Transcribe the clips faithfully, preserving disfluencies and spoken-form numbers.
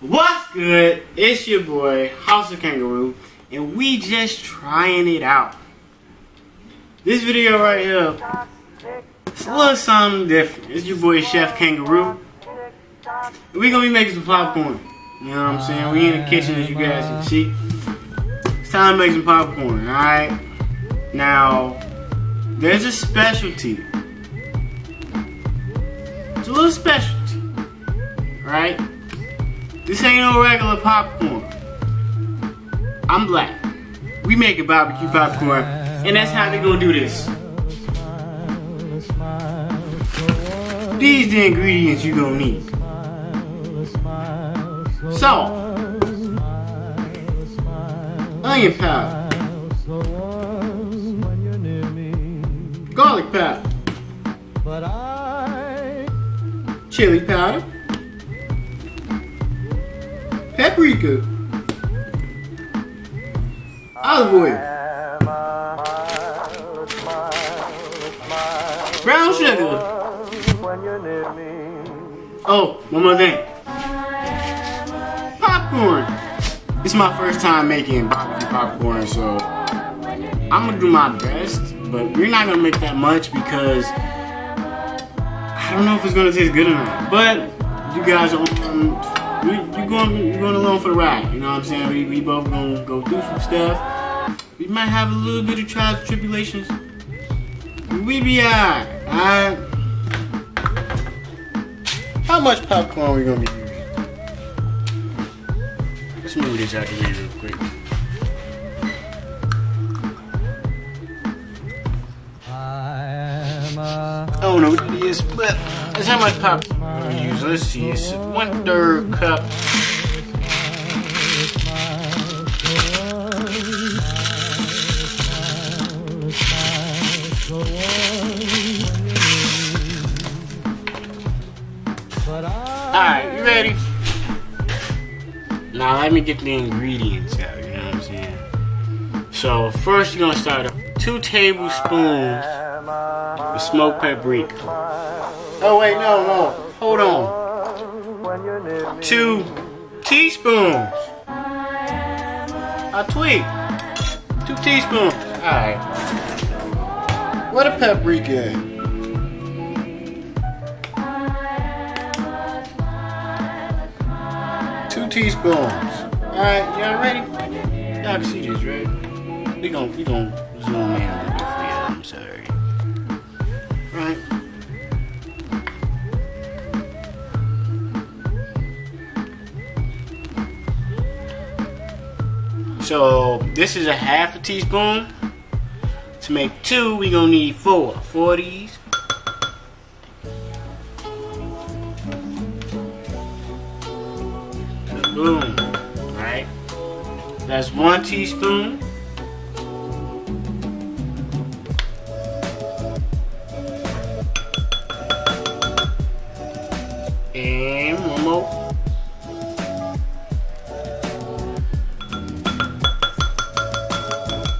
What's good? It's your boy, House of Kangaroo, and we just trying it out. This video right here, it's a little something different. It's your boy, Chef Kangaroo. We're going to be making some popcorn. You know what I'm saying? We in the kitchen, as you guys can see. It's time to make some popcorn, alright? Now, there's a specialty. It's a little specialty, right? This ain't no regular popcorn. I'm black. We make a barbecue popcorn, and that's how they gonna do this. These the ingredients you gonna need. Salt, onion powder, garlic powder, chili powder, paprika, olive oil, brown sugar. Oh, one more thing. Popcorn. It's my first time making barbecue popcorn, so I'm gonna do my best, but we're not gonna make that much because I don't know if it's gonna taste good or not. But you guys are on. We, you're, going, you're going along for the ride, you know what I'm saying? We, we both going to go through some stuff. We might have a little bit of trials and tribulations. We be alright, alright? How much popcorn are we going to be using? Let's move this out of here real quick. I don't know what it is, but that's how much popcorn. Use. Let's see, it's one third cup. Alright, you ready? Now let me get the ingredients out, you know what I'm saying? So first you're gonna start up two tablespoons of smoked paprika. Oh wait, no, no. Hold on. Two teaspoons. A twig. Two teaspoons. Alright. What a paprika. Two teaspoons. Alright, y'all ready? Y'all can see this, right? We gon' we gon' zoom in a little bit for y'all. I'm sorry. Alright. So this is a half a teaspoon. To make two, we're gonna need four. Four of these. Boom. Alright. That's one teaspoon. And one more.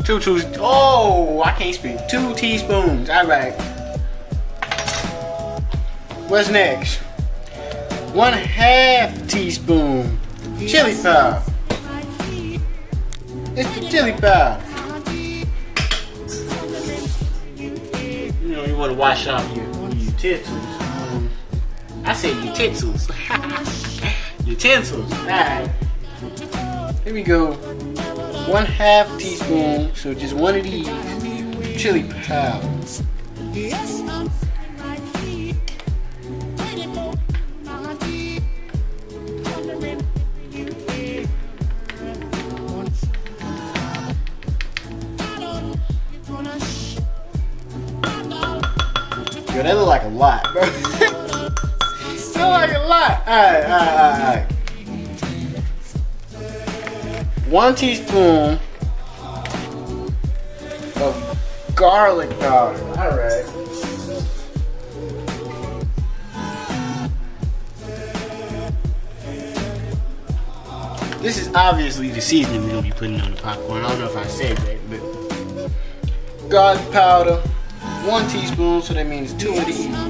Two, two, oh, I can't speak. Two teaspoons. All right. What's next? One half teaspoon chili powder. It's the chili powder. You know you want to wash off your utensils. I said utensils. Utensils. All right. Here we go. One half teaspoon, so just one of these chili powder. Yo, that look like a lot, bro. That look like a lot. Alright, alright, alright. One teaspoon of garlic powder. All right. This is obviously the seasoning we're gonna be putting on the popcorn. I don't know if I said that, but garlic powder, one teaspoon. So that means two of these.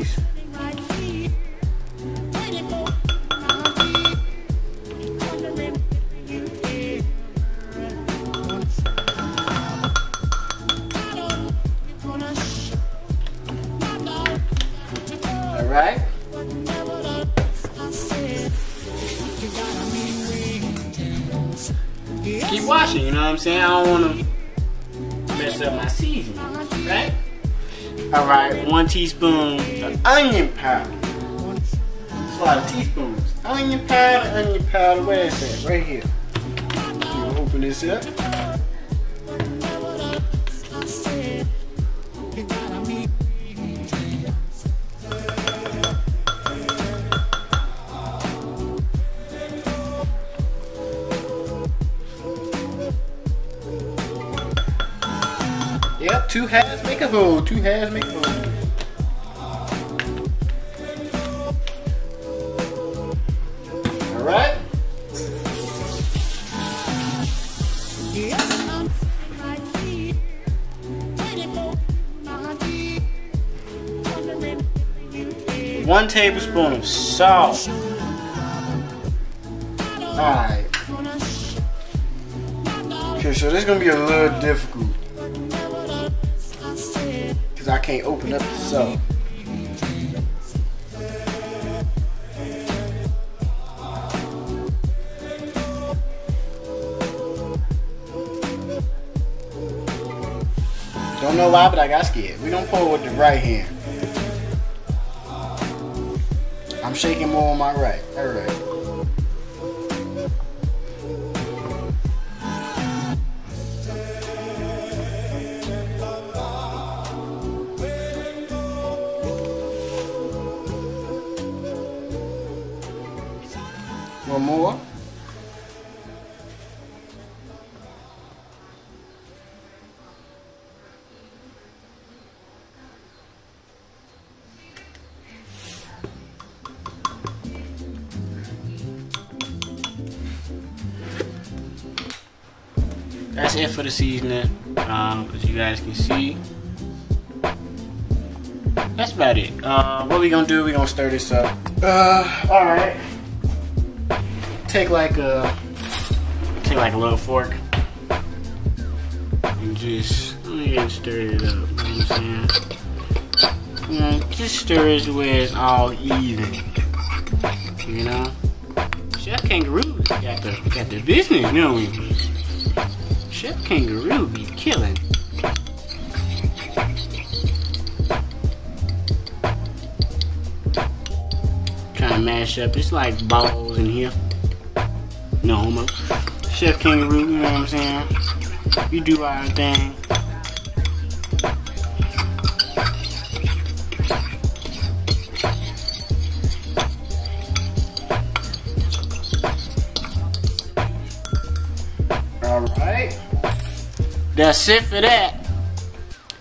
keep washing, you know what I'm saying? I don't want to mess up my seasoning, right? All right, one teaspoon of onion powder. That's a lot of teaspoons. Onion powder, onion powder, where is that? Right here. We'll open this up. Yep, two halves make a hole, two halves make a hole. Alright. One tablespoon of salt. Alright. Okay, so this is gonna be a little difficult. I can't open up the salt. Don't know why, but I got scared. We don't pour with the right hand. I'm shaking more on my right. All right. One more. That's it for the seasoning. Um, as you guys can see, that's about it. Uh, what we gonna do? We gonna stir this up. Uh, all right. Take like a take like a little fork and just and stir it up. You know what I'm saying? You know, just stir it where it's all even. You know, Chef Kangaroo got the got the business. You know, Chef Kangaroo be killing. Trying to mash up. It's like balls in here. No homo. Chef Kangaroo, you know what I'm saying? You do our thing. Alright. That's it for that.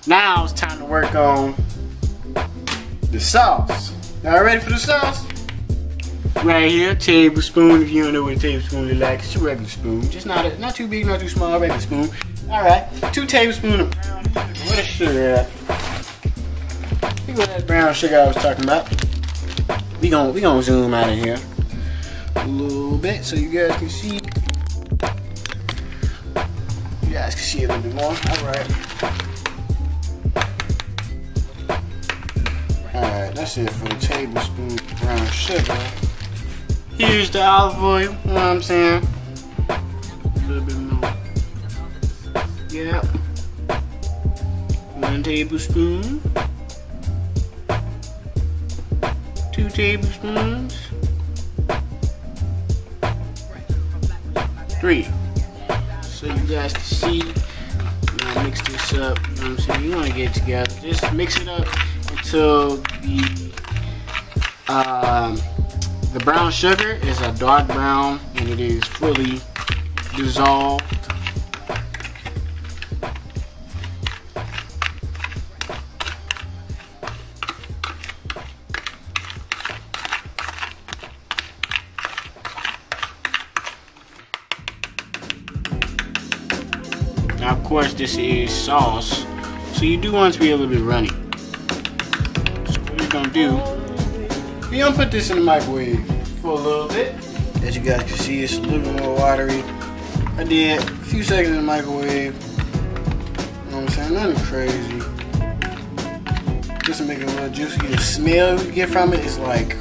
Now it's time to work on the sauce. Y'all ready for the sauce? Right here, tablespoon. If you don't know what a tablespoon is like, it's a regular spoon. Just not a, not too big, not too small, a regular spoon. All right, two tablespoons of brown sugar. What a sugar. Think about that brown sugar I was talking about. We gonna we gonna zoom out of here a little bit so you guys can see. You guys can see a little bit more. All right. All right, that's it for a tablespoon of brown sugar. Here's the olive oil, you know what I'm saying? A little bit more. Yep. One tablespoon. Two tablespoons. Three. So you guys can see, when I mix this up, you know what I'm saying? You want to get it together. Just mix it up until the, um, the brown sugar is a dark brown and it is fully dissolved. Now, of course, this is sauce, so you do want it to be a little bit runny. So what you're gonna do, we're gonna put this in the microwave for a little bit. As you guys can see, it's a little more watery. I did a few seconds in the microwave. You know what I'm saying? Nothing crazy. Just to make it a little juicy. The smell you get from it is like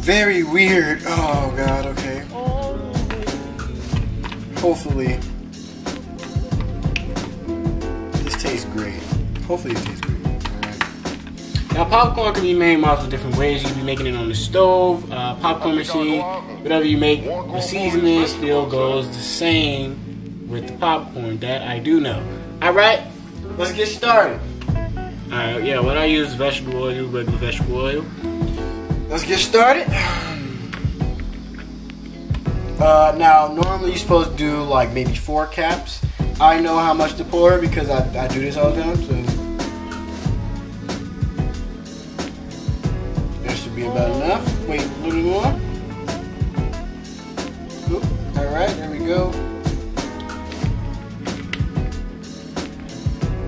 very weird. Oh God, okay. hopefully this tastes great. Hopefully it tastes great. Alright. Now popcorn can be made multiple different ways. You can be making it on the stove, uh, popcorn machine, whatever you make, the seasoning still goes the same with the popcorn. That I do know. Alright, let's get started. Alright, yeah, what I use is vegetable oil, regular vegetable oil. Let's get started. Uh, now, normally you're supposed to do like maybe four caps. I know how much to pour because I, I do this all the time, so that should be about enough. Wait, a little more. Alright, there we go.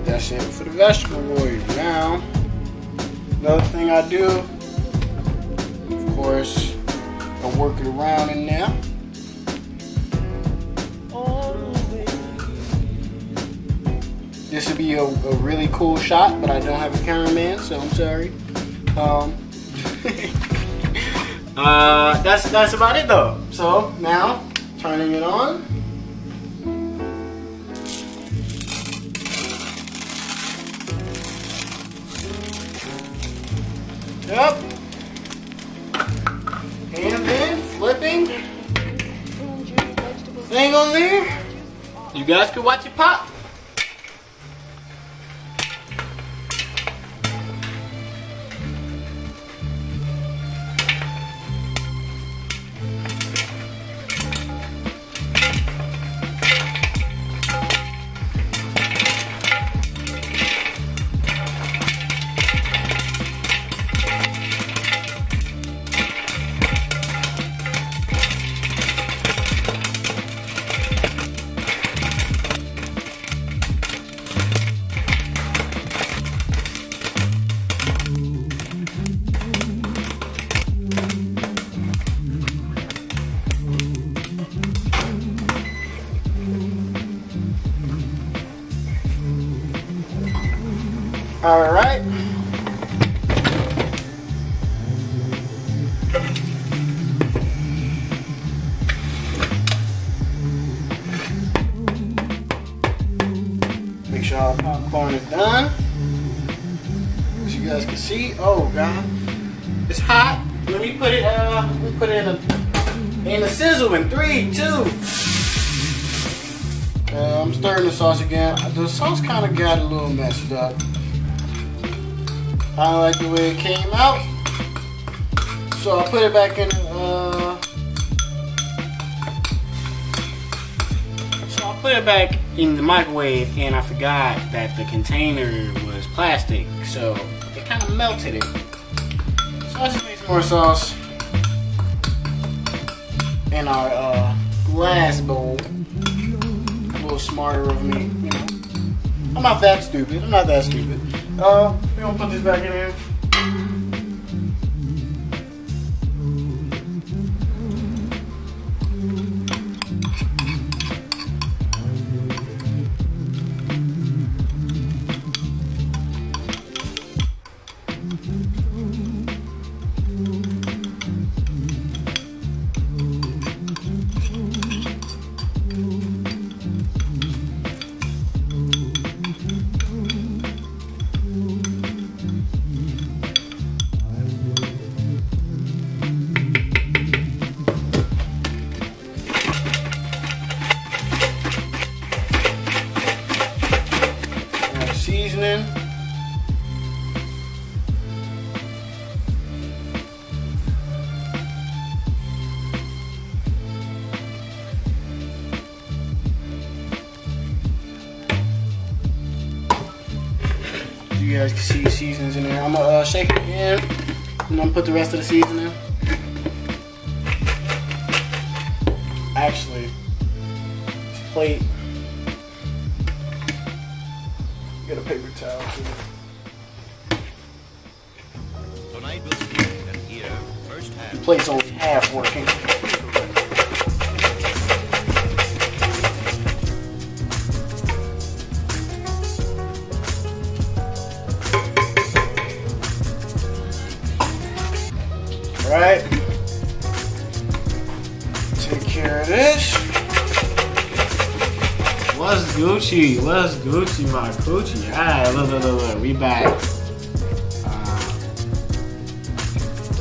That's it for the vegetable oil. Now, another thing I do, of course, I work it around in there. This would be a, a really cool shot, but I don't have a cameraman, so I'm sorry. Um, uh, that's that's about it though. So now, turning it on. Yep. And then flipping thing on there. You guys can watch it pop. All right. Make sure all the popcorn is done. As you guys can see, oh god, it's hot. Let me put it. Uh, let me put it in a in the sizzle in three, two. Uh, I'm stirring the sauce again. The sauce kind of got a little messed up. I don't like the way it came out, so I put it back in. Uh, so I put it back in the microwave, and I forgot that the container was plastic, so it kind of melted it. So I just made some more sauce in our uh, glass bowl. A little smarter of me, you know. I'm not that stupid. I'm not that stupid. Uh, we're gonna put this back in here. Seasoning. You guys can see seasonings in there. I'm gonna uh, shake it again, and I'm gonna put the rest of the seasoning. Actually, it's a plate. Get a paper towel too. The plate's only half working. Alright. Take care of this. What's Gucci? What's Gucci, my Gucci? Alright, look, look, look, look, we back. Uh,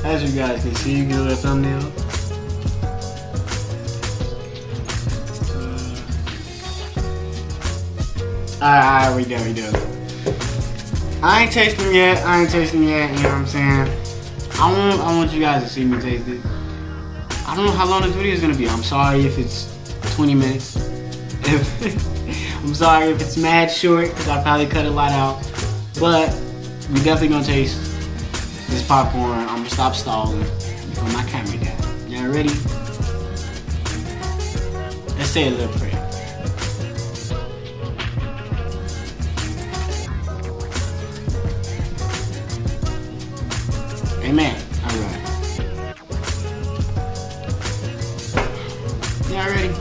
as you guys can see, you can do that thumbnail. Uh, alright, alright, we do, we do. I ain't tasting them yet, I ain't tasting them yet, you know what I'm saying? I want, I want you guys to see me taste it. I don't know how long this video is gonna be. I'm sorry if it's twenty minutes. If, I'm sorry if it's mad short, because I probably cut a lot out. But we definitely gonna taste this popcorn. I'm gonna stop stalling before my camera down. Y'all ready? Let's say a little prayer. Amen. All right. Y'all ready?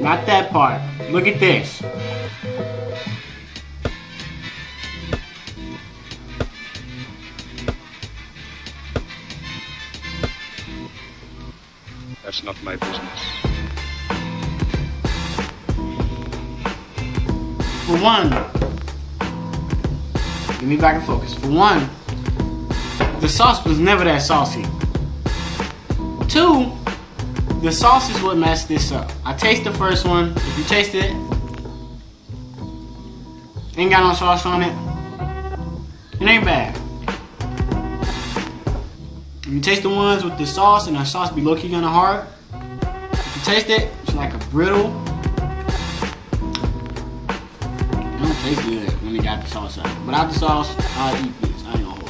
Not that part. Look at this. That's not my business. For one, get me back in focus. For one, the sauce was never that saucy. Two, the sauce is what messed this up. I taste the first one. If you taste it, ain't got no sauce on it, it ain't bad. If you taste the ones with the sauce and the sauce be low-key kinda hard, if you taste it, it's like a brittle. It don't taste good when it got the sauce on it. Without the sauce, I'll eat this. I ain't gonna hold it.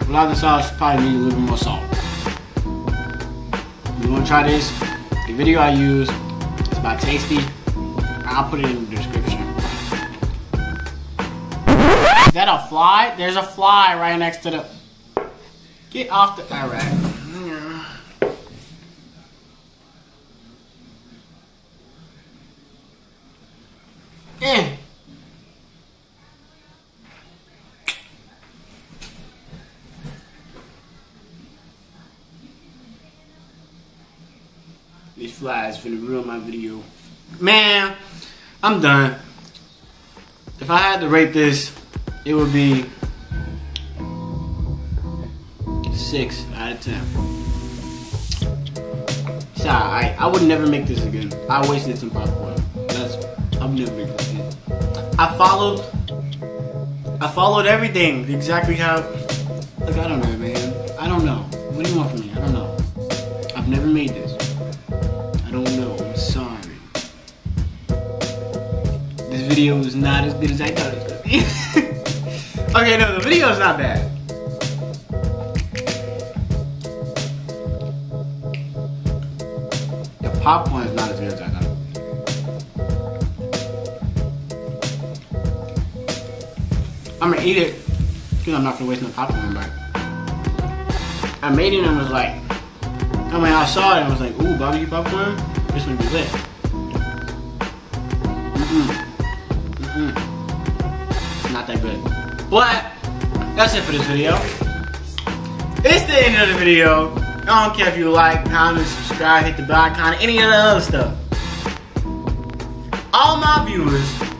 A lot of the sauce probably need a little bit more salt. If you want to try this, the video I use is about Tasty. I'll put it in the description. Is that a fly? There's a fly right next to the... Get off the... Alright. Eh. These flies finna ruin my video. Man, I'm done. If I had to rate this, it would be six out of ten. It's alright. I would never make this again. I wasted some popcorn. That's, I'm never making this again. I followed, I followed everything exactly how, like, I don't know, man. I don't know. What do you want from me? I don't know. I've never made this. The video is not as good as I thought it was gonna be. Okay, no, the video is not bad. The popcorn is not as good as I thought it was. I'm gonna eat it because I'm not gonna waste no popcorn, but I made it and was like, I mean, I saw it and was like, ooh, barbecue popcorn, this one be lit. Mm-mm. Mm. Not that good. But that's it for this video. It's the end of the video. I don't care if you like, comment, subscribe, hit the bell icon, any of the other stuff. All my viewers